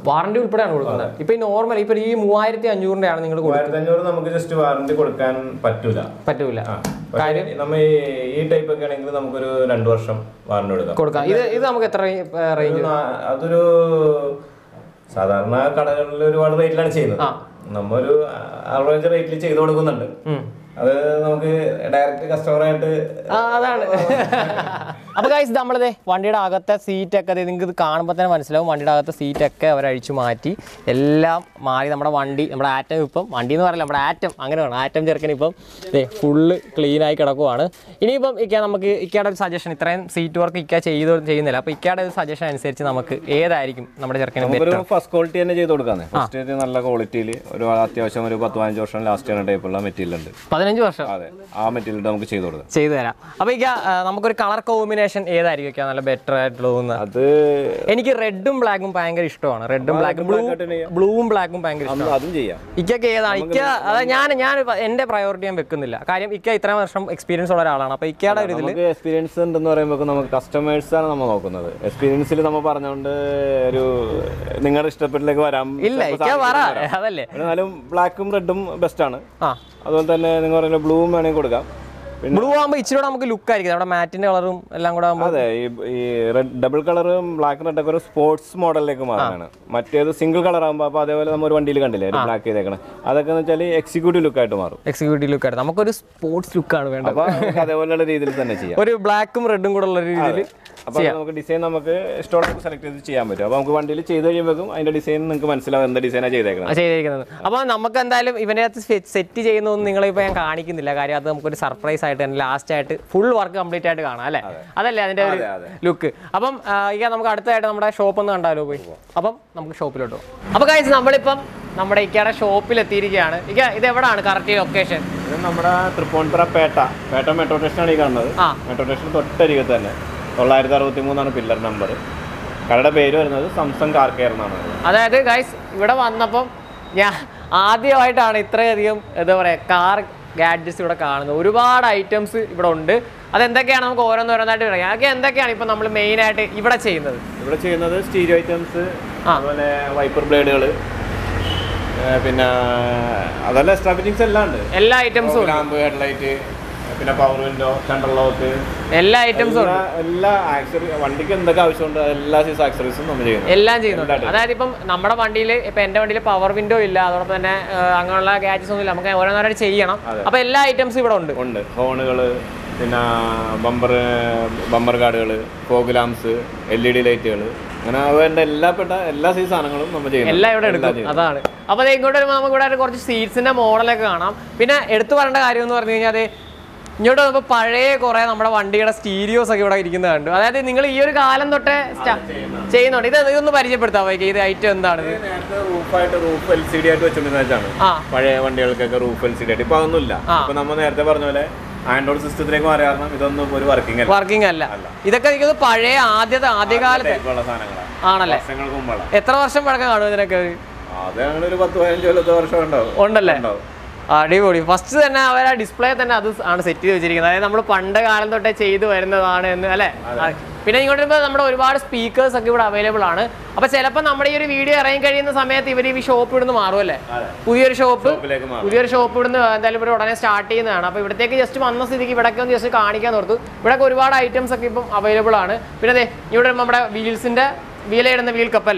warranty. This is normal. This is three thousand five hundred. Just warranty. We type of this type of number arrange rightly check കൊടുക്കുന്നുണ്ട് അത് നമുക്ക് ഡയറക്റ്റ് കസ്റ്റമർ ആയിട്ട് അതാണ് അപ്പോൾ ഗയ്സ് നമ്മൾ ദേ വണ്ടിയുടെ അകത്തെ സീറ്റ് ഒക്കെ നിങ്ങൾക്ക് ഇത് കാണുമ്പോൾ തന്നെ മനസ്സിലാവും വണ്ടിയുടെ അകത്തെ സീറ്റ് ഒക്കെ അവർ അഴിച്ചു മാറ്റി എല്ലാം മാറി നമ്മുടെ വണ്ടി നമ്മുടെ ആറ്റം ഇപ്പം വണ്ടി എന്ന് പറയില്ല നമ്മുടെ ആറ്റം അങ്ങനെയാണ് ആറ്റം ചേർക്കൻ ഇപ്പം ദേ ഫുൾ ക്ലീൻ ആയി കിടക്കുവാണ് ഇനി ഇപ്പം ഇക്ക നമുക്ക് ഇക്കയുടെ ഒരു സജഷൻ ഇത്രയും സീറ്റ് വർക്ക് ഇക്ക ചെയ്തു ചെയ്യുന്നില്ല അപ്പോൾ ഇക്കയുടെ ഒരു സജഷൻ അനുസരിച്ച് നമുക്ക് ഏതായിരിക്കും നമ്മുടെ ചേർക്കൻ ബെറ്റർ ഫസ്റ്റ് ക്വാളിറ്റി തന്നെ ചെയ്തു കൊടുക്കാനേ ഫസ്റ്റ് നല്ല ക്വാളിറ്റിയിൽ ഒരു അത്യാവശ്യം ഒരു പത്ത് പതിനഞ്ച് വർഷം ലാസ്റ്റ് ചെയ്യുന്ന ടൈപ്പുള്ള മെറ്റീരിയൽ ഉണ്ട് പതിനഞ്ച് വർഷം അതെ ആ മെറ്റീരിയൽ നമുക്ക് ചെയ്തു കൊടുക്കാം ചെയ്തു തരാം അപ്പോൾ ഇക്ക നമുക്ക് ഒരു കളർ കോമ്പിനേഷൻ എനിക്ക് റെഡും ബ്ലാക്കും ഭയങ്കര ഇഷ്ടമാണ് റെഡും ബ്ലാക്കും ബ്ലൂവും ബ്ലാക്കും ഭയങ്കര ഇഷ്ടമാണ് ഇക്കക്ക് ഏതാണ് ഇക്ക അതാ ഞാൻ ഞാൻ എൻ്റെ പ്രയോറിറ്റി ഞാൻ വെക്കുന്നില്ല കാര്യം ഇക്ക ഇത്ര വർഷം എക്സ്പീരിയൻസ് ഉള്ള ഒരാളാണ് അപ്പോൾ ഇക്കയുടെ ഒരു ഇതിൽ എക്സ്പീരിയൻസ് ഉണ്ടെന്ന് പറയുമ്പോൾ നമുക്ക് കസ്റ്റമേഴ്സ് ആണ് നമ്മൾ നോക്കുന്നത് എക്സ്പീരിയൻസിൽ നമ്മൾ പറഞ്ഞുകൊണ്ട് ഒരു നിങ്ങളുടെ ഇഷ്ടപ്പെട്ടതിലേക്ക് വരാം ഇല്ല ഇക്ക പറ അതല്ലേ എന്നാലും ബ്ലാക്കും റെഡും ബെസ്റ്റ് ആണ് ആ അതുപോലെ തന്നെ നിങ്ങൾ പറയുന്ന ബ്ലൂവും വേണമെങ്കിൽ കൊടുക്കാം blue ആവുമ്പോൾ ഇച്ചിരി കൂടെ നമുക്ക് ലുക്ക് ആയിരിക്കും നമ്മുടെ മാറ്റിന്റെ കളറും എല്ലാം കൂടെ ആവുമ്പോൾ അതെ ഈ ഡബിൾ കളറും ബ്ലാക്ക് ആൻഡ് റെഡ് ഒക്കെ സ്പോർട്സ് മോഡലിലേക്ക് മാറാനാണ് മറ്റേത് സിംഗിൾ കളർ ആവുമ്പോൾ അപ്പോൾ അതേപോലെ നമ്മൾ ഒരു വണ്ടിയിൽ കണ്ടില്ലേ ഒരു ബ്ലാക്ക് ചെയ്തേക്കണം അതൊക്കെ എന്ന് വെച്ചാൽ എക്സിക്യൂട്ടീവ് ലുക്ക് ആയിട്ട് മാറും എക്സിക്യൂട്ടീവ് ലുക്ക് ആയിട്ട് നമുക്ക് ഒരു സ്പോർട്സ് ലുക്ക് ആണ് വേണ്ടത് അപ്പോൾ അതേപോലെയുള്ള രീതിയിൽ തന്നെ ചെയ്യാം ഒരു ബ്ലാക്കും റെഡും കൂടെ ഉള്ള രീതിയിൽ So, design we store select the design. We the design. We the design. We the the nine sixty-three pillar number. Kerala is Samsung car care. That's guys. Here I am. Car gadgets. There are items here. That's why we main items. Stereo items, wiper blade. That's all items. Power window, central lock. All items are. All accessories. One ticket, that guy is accessories. No, we do. All power window. All. All items are. All. Horn, bumper, bumper guard, fog lamps, L E D light. All. You don't have a parade or number one day stereo. So you are in the end. I think you're going to chain on it. You know, I turned that roof fight to roof L C D to Chimina. Ah, Pare one day roof L C D. Panula. Ah, Panama at the Varnola. And also to drink or we don't know working. Working Allah. Either Pare, Ada, Adigal, Etra, then a little bit to first, I display the others and set to the number of Panda and the Chedu and the Lana and the Lana. Pinning the number of speakers available on it. But set up a number of video ranked in the summit, we show up in the Marvel. Who your show up? Who your show up in the Liberal starting and up? If you take just one of the city, but I can just a carnican or two, but I could reward items available on it. You remember wheels in the wheel and the wheel couple.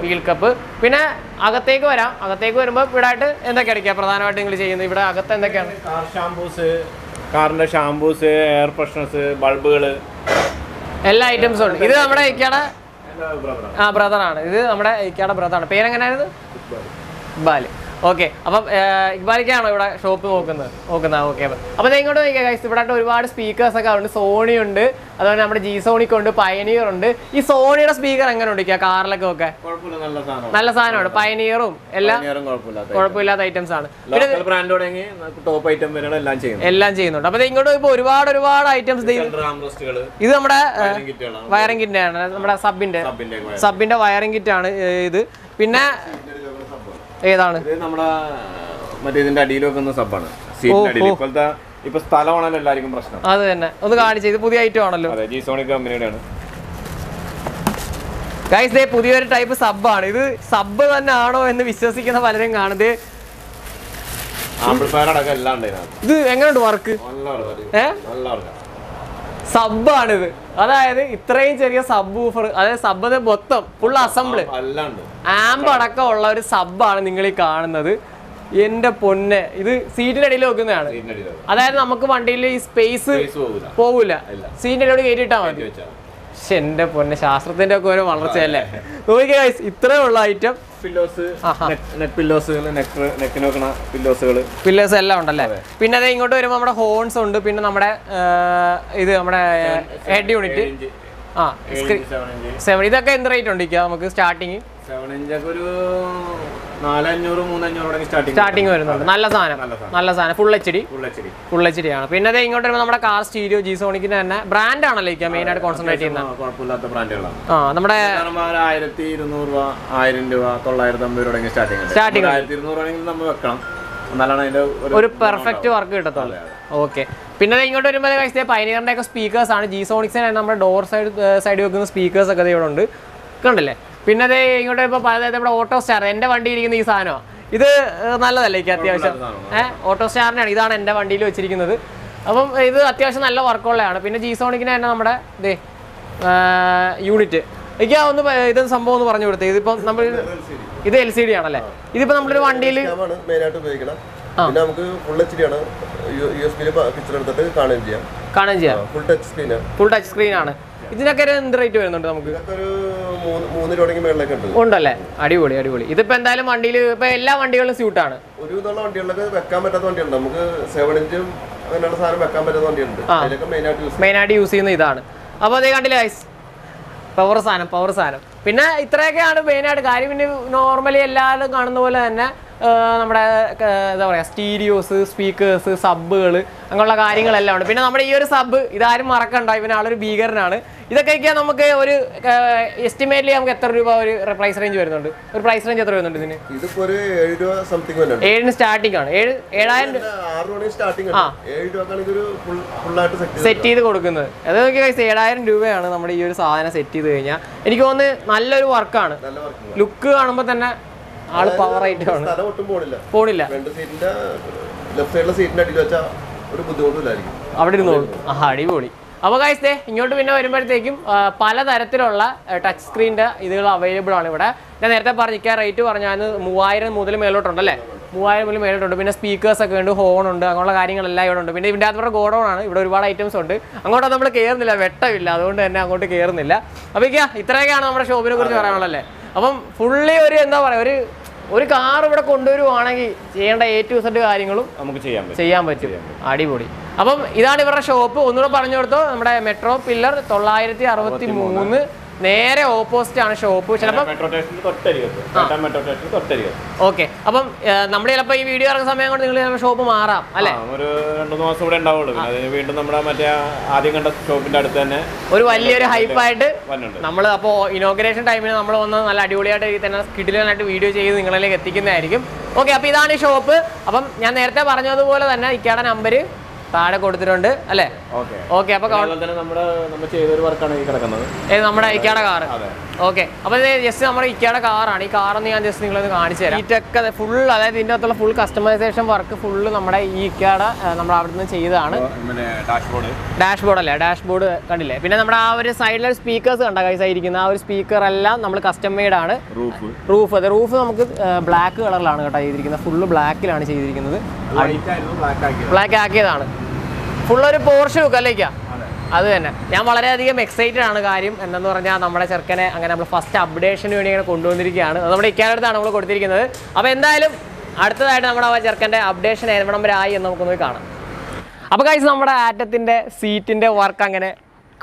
Wheel couple. Pinna Agategora, Agategora, Pudata, and the Keraka, and the Agata and the Keraka. Car shampoos, car shampoos, air fresheners, bulb. All items on. This is our brother. Ah, brother. This is our brother. Parent and Bali. Okay. Above Ibarika, shop. Okay. Okay. But then you guys, reward speakers, Sony and G Sony Pioneer and is Sony speaker and going to take a car like okay. Nalasan, Pioneer, Ella Corpula items on local brand top item and lunch. Elanchino. But then you go to reward reward items. Is a wiring it down, sub in there. Sub in the wiring it down. Pinna. This is our deal of the sub. See, the deal of the Ipostala and the Laricum Prasna. Other than the guard is the Pudia. Guys, they put your type of sub bar. Sub and Arno and the Visa Sikan of Valerian are they? I'm prepared to get London. Do you engage work? Eh? Sub and other trains area subwoofer, other sub at the bottom, full assembly. Ambaraka or sub bar and English car and other end up on the seated at Ilogan. Other Namakavandili space, Povula, seated at eighty town. Send up on the Shastra than a Korean one. Okay, guys, it's a light up pillows, net pillows, and Nekinokana pillows. Pillows are on the left. Pinna, they go to remember horns on the Pinna head unit. Ah, seven is the kind of rate on the starting. Seven in Jaguru, Nalan, Nurum, and York starting. Starting Nalasana, Nalasana, full lecture, full lecture. Pinna, they go to remember car studio, G Sonic and brand analytic. I mean, at concentrating the Brandela. Ah, number I did Nurva, I didn't do a collar than we're starting. Starting, I did no running the work. Perfect work at all. Okay. Pinning you to remember guys, they pioneer like speakers and G Sonics and number door side side speakers. Pinna they go to Autostar and one dealing in the Isano. Either Nala Lake at the Autostar and Idan and one deal with chicken. Either Athiasan and Lava Cola, Pinna G Sonic and number the unit. Again, then some of the one you would take number is L C D. Is it number one dealing? U S B picture of the Canangia. Canangia. Full touch screen. Full touch screen. ഇതിനൊക്കെ എന്ത് റേറ്റ് വരുന്നുണ്ട് നമുക്ക്? ഉണ്ടല്ലേ, അടിപൊളി അടിപൊളി. ഇതിപ്പോ എന്തായാലും വണ്ടിയിൽ ഇപ്പൊ എല്ലാ വണ്ടികളും സ്യൂട്ട് ആണ്. ഒരു വിധമുള്ള വണ്ടികളിലൊക്കെ വെക്കാൻ പറ്റാത്ത വണ്ടിയുണ്ട് നമുക്ക്, സെവൻ ഇഞ്ചും അങ്ങനെയുള്ള സാധനം വെക്കാൻ പറ്റാത്ത വണ്ടിയുണ്ട്. അതിലൊക്കെ മെയിനായിട്ട് യൂസ് ചെയ്യുന്ന ഇതാണ്. അപ്പൊ അതേ കണ്ടില്ലേ പവർ സാധനം, പവർ സാധനം. പിന്നെ ഇത്രയൊക്കെയാണ് മെയിനായിട്ട് കാര്യം. പിന്നെ നോർമലി എല്ലാവരും കാണുന്ന പോലെ തന്നെ നമ്മുടെ എന്താ പറയുക, സ്റ്റീരിയോസ്, സ്പീക്കേഴ്സ്, സബ്ബുകൾ അങ്ങനെയുള്ള കാര്യങ്ങളെല്ലാം ഉണ്ട്. പിന്നെ നമ്മുടെ ഈ ഒരു സബ് ഇതാരും മറക്കണ്ട, ഇവന് ആളൊരു ഭീകരനാണ്. ഇതൊക്കെ നമുക്ക് ഒരു എസ്റ്റിമേറ്റിൽ നമുക്ക് എത്ര രൂപ ഒരു പ്രൈസ് റേഞ്ച് വരുന്നുണ്ട്? ഒരു പ്രൈസ് റേഞ്ച് എത്ര വരുന്നുണ്ട് ഇതിന്? ഇതിപ്പോ ഒരു ഏഴ് രൂപ സംതിങ് വരുന്നുണ്ട്. ഏഴിന് സ്റ്റാർട്ടിംഗ് ആണ്, ഏഴ് ഏഴായിരം സെറ്റ് ചെയ്ത് കൊടുക്കുന്നത്. അതൊക്കെ ഏഴായിരം രൂപയാണ് നമ്മുടെ ഈ ഒരു സാധനം സെറ്റ് ചെയ്ത് കഴിഞ്ഞാൽ. എനിക്ക് തോന്നുന്നു നല്ലൊരു വർക്കാണ്, ലുക്ക് കാണുമ്പോൾ തന്നെ ആള് പവർ ആയിട്ട് പോണില്ല. അവിടെ ഇരുന്നോളൂ, ആ അടിപൊളി. അപ്പൊ ഗൈസ് ഇങ്ങോട്ട് പിന്നെ വരുമ്പോഴത്തേക്കും പലതരത്തിലുള്ള ടച്ച് സ്ക്രീനിന്റെ ഇതുകൾ അവൈലബിൾ ആണ് ഇവിടെ. ഞാൻ നേരത്തെ പറഞ്ഞിരിക്കാൻ റേറ്റ് പറഞ്ഞാൽ മൂവായിരം മുതൽ മേലോട്ടുണ്ടല്ലേ, മൂവായിരം മുതൽ മേലോട്ടുണ്ട്. പിന്നെ സ്പീക്കേഴ്സ് ഒക്കെ ഉണ്ട്, ഹോൺ ഉണ്ട്, അങ്ങനെയുള്ള കാര്യങ്ങളെല്ലാം ഇവിടെ ഉണ്ട്. പിന്നെ ഇതിൻ്റെ അകത്ത് ഗോഡൗൺ ആണ്, ഇവിടെ ഒരുപാട് ഐറ്റംസ് ഉണ്ട്. അങ്ങോട്ട് നമ്മൾ കയറുന്നില്ല, വെട്ടമില്ല, അതുകൊണ്ട് തന്നെ അങ്ങോട്ട് കയറുന്നില്ല. അപ്പൊ ഇത്രയൊക്കെയാണ് നമ്മുടെ ഷോപ്പിനെ കുറിച്ച് പറയാനുള്ളല്ലേ. അപ്പം ഫുള്ളി ഒരു എന്താ പറയുക, ഒരു ഒരു കാർ ഇവിടെ കൊണ്ടുവരുവാണെങ്കിൽ ചെയ്യേണ്ട എ ടു സെഡ് കാര്യങ്ങളും നമുക്ക് ചെയ്യാൻ ചെയ്യാൻ പറ്റും. അടിപൊളി. അപ്പം ഇതാണ് ഇവരുടെ ഷോപ്പ്. ഒന്നുകൂടെ പറഞ്ഞു കൊടുത്തോ, നമ്മുടെ മെട്രോ പില്ലർ തൊള്ളായിരത്തി അറുപത്തി മൂന്ന് നേരെ ഓപ്പോസിറ്റ് ആണ് ഷോപ്പ്. ചിലപ്പോൾ ഓക്കെ, അപ്പം നമ്മൾ ചിലപ്പോൾ ഈ വീഡിയോ ഇറങ്ങുന്ന സമയം കൊണ്ട് നിങ്ങൾ ഷോപ്പ് മാറാം അല്ലേ? ഒരു രണ്ടു മാസം കൂടെ ഉണ്ടാവുള്ളൂ. വീണ്ടും നമ്മുടെ മറ്റേ ആദ്യം കണ്ട ഷോപ്പിന്റെ അടുത്ത് തന്നെ ഒരു വലിയൊരു ഹൈപ്പായിട്ട് നമ്മൾ അപ്പോൾ ഇനോഗ്രേഷൻ ടൈമിന് നമ്മൾ വന്ന് നല്ല അടിപൊളിയായിട്ട് തന്നെ കിടിലനായിട്ട് വീഡിയോ ചെയ്ത് നിങ്ങളിലേക്ക് എത്തിക്കുന്നതായിരിക്കും. ഓക്കെ, അപ്പോൾ ഇതാണ് ഈ ഷോപ്പ്. അപ്പം ഞാൻ നേരത്തെ പറഞ്ഞതുപോലെ തന്നെ ഇക്കയുടെ നമ്പർ താഴെ കൊടുത്തിട്ടുണ്ട് അല്ലേ? ഓക്കെ, അപ്പൊ നമ്മുടെ ഇക്കയുടെ കാറ്. ഓക്കെ, അപ്പൊ ജസ്റ്റ് നമ്മുടെ ഇക്കയുടെ കാറാണ് ഈ കാറെന്ന് ഞാൻ ജസ്റ്റ് നിങ്ങളൊന്ന് കാണിച്ചു തരാം. ഇതൊക്കെ ഫുൾ, അതായത് ഇതിൻ്റെ അകത്തുള്ള ഫുൾ കസ്റ്റമൈസേഷൻ വർക്ക് ഫുള്ള് നമ്മുടെ ഈ ഇക്കയുടെ നമ്മൾ അവിടെ നിന്ന് ചെയ്തതാണ്. ഡാഷ്ബോർഡ് അല്ലേ, ഡാഷ്ബോർഡ് കണ്ടില്ലേ? പിന്നെ നമ്മുടെ ആ ഒരു സൈഡിലെ സ്പീക്കേഴ്സ് കണ്ട കൈസായിരിക്കുന്ന ആ ഒരു സ്പീക്കർ എല്ലാം നമ്മൾ കസ്റ്റം മെയ്ഡ് ആണ്. റൂഫ്, അതെ റൂഫ് നമുക്ക് ബ്ലാക്ക് കളറിലാണ് കേട്ടോ ചെയ്തിരിക്കുന്നത്, ഫുള്ള് ബ്ലാക്കിലാണ് ചെയ്തിരിക്കുന്നത്, ബ്ലാക്ക് ആക്കിയതാണ്. ഫുള്ളൊരു പോർഷ് വെക്കല്ലേക്കാ, അത് തന്നെ. ഞാൻ വളരെയധികം എക്സൈറ്റഡ് ആണ്. കാര്യം എന്തെന്ന് പറഞ്ഞാൽ നമ്മുടെ ചെറുക്കനെ അങ്ങനെ നമ്മൾ ഫസ്റ്റ് അപ്ഡേഷന് വേണ്ടി ഇങ്ങനെ കൊണ്ടുവന്നിരിക്കുകയാണ്. നമ്മുടെ ഇക്കാലത്താണ് നമ്മൾ കൊടുത്തിരിക്കുന്നത്. അപ്പോൾ എന്തായാലും അടുത്തതായിട്ട് നമ്മുടെ ആ ചെറുക്കൻ്റെ അപ്ഡേഷൻ ഏവണം വരെ ആയി എന്ന് നമുക്കൊന്ന് കാണാം. അപ്പോൾ ഗൈസ് നമ്മുടെ ആറ്റത്തിൻ്റെ സീറ്റിൻ്റെ വർക്ക് അങ്ങനെ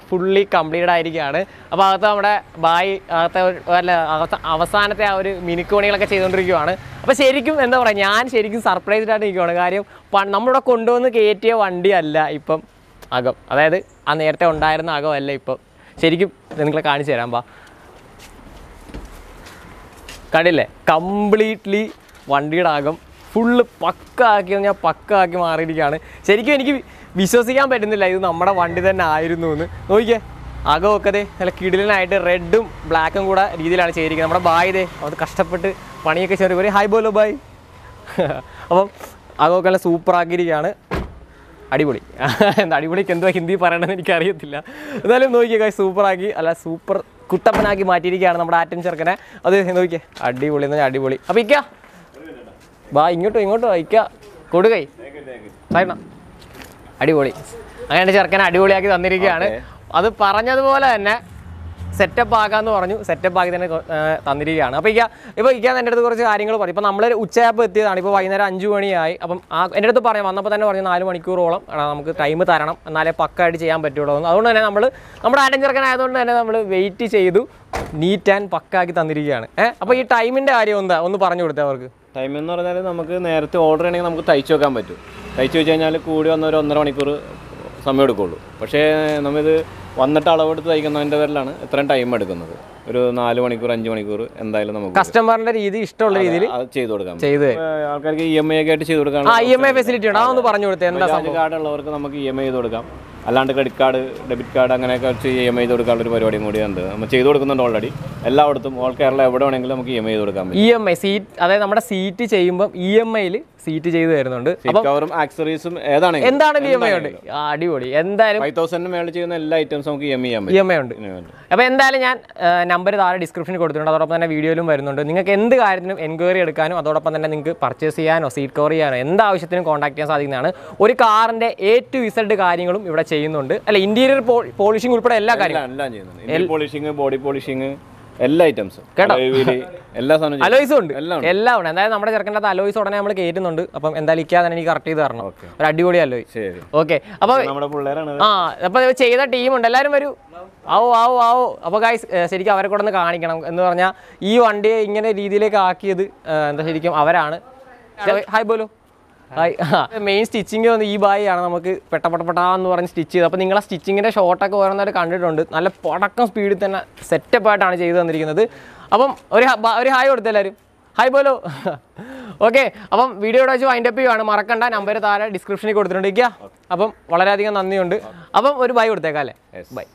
ഫുള്ളി കംപ്ലീറ്റ് ആയിരിക്കുകയാണ്. അപ്പോൾ അകത്ത് നമ്മുടെ ബായി അകത്തെ അല്ല അവസാനത്തെ ആ ഒരു മിനുക്കുപണികളൊക്കെ ചെയ്തുകൊണ്ടിരിക്കുകയാണ്. അപ്പോൾ ശരിക്കും എന്താ പറയുക, ഞാൻ ശരിക്കും സർപ്രൈസ്ഡ് ആയിട്ട് നിൽക്കുകയാണ്. കാര്യം നമ്മളിവിടെ കൊണ്ടുവന്ന് കയറ്റിയ വണ്ടിയല്ല ഇപ്പം അകം, അതായത് ആ നേരത്തെ ഉണ്ടായിരുന്ന അകമല്ല ഇപ്പം. ശരിക്കും നിങ്ങളെ കാണിച്ചു തരാം, പാ കണ്ടില്ലേ? കംപ്ലീറ്റ്ലി വണ്ടിയുടെ അകം ഫുള്ള് പക്ക ആക്കി, ഞാൻ പക്ക ആക്കി മാറിയിരിക്കുകയാണ്. ശരിക്കും എനിക്ക് വിശ്വസിക്കാൻ പറ്റുന്നില്ല ഇത് നമ്മുടെ വണ്ടി തന്നെ ആയിരുന്നു എന്ന്. നോക്കിയേ അകമൊക്കെ ദേ നല്ല കിടിലനായിട്ട് റെഡും ബ്ലാക്കും കൂടെ രീതിയിലാണ് ചെയ്തിരിക്കുന്നത്. നമ്മുടെ ബായ് ദേ അത് കഷ്ടപ്പെട്ട് പണിയൊക്കെ ചെറിയ പോലെ ഹായ് ബോലോ ബായ്. അപ്പം അകമൊക്കെ നല്ല സൂപ്പറാക്കിയിരിക്കുകയാണ്. അടിപൊളി, എന്താ അടിപൊളിക്ക് എന്തുവാ ഹിന്ദി പറയണമെന്ന് എനിക്കറിയത്തില്ല. എന്നാലും നോക്കിയേക്കാ സൂപ്പറാക്കി, അല്ല സൂപ്പർ കുട്ടപ്പനാക്കി മാറ്റിയിരിക്കുകയാണ് നമ്മുടെ ആറ്റം ചെറുക്കനെ. അത് നോക്കിയേ അടിപൊളി എന്ന് പറഞ്ഞാൽ അടിപൊളി. അപ്പം ഇക്ക ബാ ഇങ്ങോട്ടോ ഇങ്ങോട്ടോ ഇക്ക കൊടുക്കൈ പറയണം. അടിപൊളി, അങ്ങനെ ചെറുക്കനെ അടിപൊളിയാക്കി തന്നിരിക്കുകയാണ്. അത് പറഞ്ഞതുപോലെ തന്നെ സെറ്റപ്പ് ആക്കാമെന്ന് പറഞ്ഞു, സെറ്റപ്പ് ആക്കി തന്നെ തന്നിരിക്കുകയാണ്. അപ്പോൾ ഇക്ക ഇപ്പോൾ ഇക്കാൻ എൻ്റെ അടുത്ത് കുറച്ച് കാര്യങ്ങൾ പറയും. ഇപ്പോൾ നമ്മളൊരു ഉച്ചയാപ്പ് എത്തിയതാണ്, ഇപ്പോൾ വൈകുന്നേരം അഞ്ച് മണിയായി. അപ്പം ആ എൻ്റെ അടുത്ത് പറയാം, വന്നപ്പോൾ തന്നെ പറഞ്ഞു നാല് മണിക്കൂറോളം നമുക്ക് ടൈം തരണം, എന്നാലേ പക്കായിട്ട് ചെയ്യാൻ പറ്റുള്ളൂ. അതുകൊണ്ട് തന്നെ നമ്മൾ നമ്മുടെ ആറ്റം ചെറുക്കനായതുകൊണ്ട് തന്നെ നമ്മൾ വെയിറ്റ് ചെയ്തു, നീറ്റ് ആൻഡ് പക്കാക്കി തന്നിരിക്കുകയാണ്. ഏഹ് അപ്പോൾ ഈ ടൈമിൻ്റെ കാര്യം എന്താ ഒന്ന് പറഞ്ഞു കൊടുത്തേ അവർക്ക്? ടൈം എന്ന് പറഞ്ഞാൽ നമുക്ക് നേരത്തെ ഓർഡർ ചെയ്യണമെങ്കിൽ നമുക്ക് തയ്ച്ചു വെക്കാൻ പറ്റും. തയ്ച്ചു വെച്ച് കഴിഞ്ഞാൽ കൂടി വന്ന ഒരു ഒന്നര മണിക്കൂർ സമയം എടുക്കുകയുള്ളൂ. പക്ഷേ നമ്മളിത് വന്നിട്ട് അളവെടുത്ത് തയ്ക്കുന്നതിൻ്റെ പേരിലാണ് ഇത്രയും ടൈം എടുക്കുന്നത്. ഒരു നാല് മണിക്കൂർ അഞ്ച് മണിക്കൂർ എന്തായാലും നമുക്ക് കസ്റ്റമറിന്റെ രീതി ഇഷ്ടമുള്ള രീതിയിൽ അത് ചെയ്തു കൊടുക്കാം. ചെയ്ത് ആൾക്കാർക്ക് ഇ എം ഐ ഒക്കെ ആയിട്ട് ചെയ്ത് കൊടുക്കാം. ഇ എം ഐ ഫെസിലിറ്റി ഉണ്ട്, അതൊന്ന് പറഞ്ഞു കൊടുത്തേ. ക്രെഡിറ്റ് കാർഡ് ഉള്ളവർക്ക് നമുക്ക് ഇ എം ഐ ചെയ്ത് കൊടുക്കാം, അല്ലാണ്ട് ക്രെഡിറ്റ് കാർഡ് ഡെബിറ്റ് കാർഡ് അങ്ങനെയൊക്കെ വെച്ച് ഇ എം ഐ ചെയ്ത് കൊടുക്കാനുള്ളൊരു പരിപാടിയും കൂടി ഉണ്ട്. നമ്മൾ ചെയ്ത് കൊടുക്കുന്നുണ്ട് ഓൾറെഡി എല്ലായിടത്തും, ഓൾ കേരള എവിടെ വേണമെങ്കിലും നമുക്ക് ഇ എം ഐ ചെയ്ത് കൊടുക്കാം. ഇ എം ഐ സീറ്റ്, അതായത് നമ്മുടെ സീറ്റ് ചെയ്യുമ്പം ഇ എം ഐയിൽ seat seat cover, accessories, five thousand all items. All items. Alloys ഉണ്ട് എല്ലാം ഉണ്ട് എന്തായാലും നമ്മുടെ ചെറുക്കൻ്റെ അലോയ്സ് ഉടനെ നമ്മൾ കേറ്റുന്നുണ്ട് അപ്പോൾ എന്തായാലും ഇക്കാതെ എനിക്ക് കറക്റ്റ് ചെയ്ത് തരണം ഒരു അടിപൊളി അലോയ് ശരി ഓക്കേ അപ്പോൾ നമ്മുടെ പിള്ളേരാണ് ആ അപ്പോൾ ചെയ്ത ടീം ഉണ്ട് എല്ലാവരും വരൂ ആവോ ആവോ ആവോ അപ്പോൾ ഗയ്സ് ശരിക്കും അവരെ കൂടെ ഒന്ന് കാണിക്കണം എന്ന് പറഞ്ഞാൽ ഈ വണ്ടി ഇങ്ങനെ രീതിയിലേക്ക് ആക്കിയത് എന്താ ശരിക്കും അവരാണ് ഹായ് ബോലോ main stitching on the eBay and we have petapatta stitches. Up in stitching and a short attack over another country on the product speed and set up at another. Above very high or the high below. Okay, above video to wind up you and a maracanda number description. Above Valadian on the under above or buy or the gala. Bye.